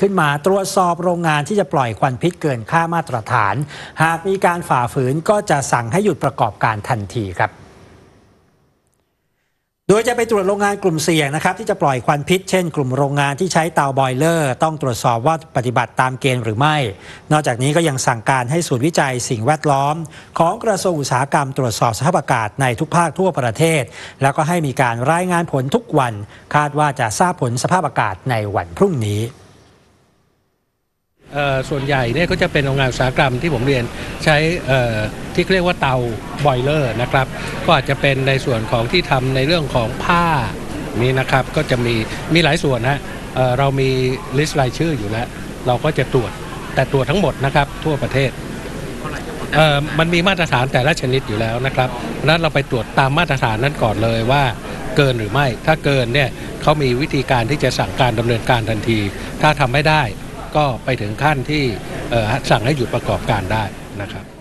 ขึ้นมาตรวจสอบโรงงานที่จะปล่อยควันพิษเกินค่ามาตรฐานหากมีการฝ่าฝืนก็จะสั่งให้หยุดประกอบการทันทีครับโดยจะไปตรวจโรงงานกลุ่มเสี่ยงนะครับที่จะปล่อยควันพิษเช่นกลุ่มโรงงานที่ใช้เตาบอยเลอร์ต้องตรวจสอบว่าปฏิบัติตามเกณฑ์หรือไม่นอกจากนี้ก็ยังสั่งการให้ศูนย์วิจัยสิ่งแวดล้อมของกระทรวงอุตสาหกรรมตรวจสอบสภาพอากาศในทุกภาคทั่วประเทศแล้วก็ให้มีการรายงานผลทุกวันคาดว่าจะทราบผลสภาพอากาศในวันพรุ่งนี้ส่วนใหญ่เนี่ยก็จะเป็นโรงงานอุตสาหกรรมที่ผมเรียนใช้ที่เรียกว่าเตาบอยเลอร์นะครับก็อาจจะเป็นในส่วนของที่ทำในเรื่องของผ้านี้นะครับก็จะมีหลายส่วนนะเรามีลิสต์รายชื่ออยู่แล้วเราก็จะตรวจแต่ตรวจทั้งหมดนะครับทั่วประเทศมันมีมาตรฐานแต่ละชนิดอยู่แล้วนะครับนั้นเราไปตรวจตามมาตรฐานนั้นก่อนเลยว่าเกินหรือไม่ถ้าเกินเนี่ยเขามีวิธีการที่จะสั่งการดำเนินการทันทีถ้าทำไม่ได้ก็ไปถึงขั้นที่สั่งให้หยุดประกอบการได้นะครับ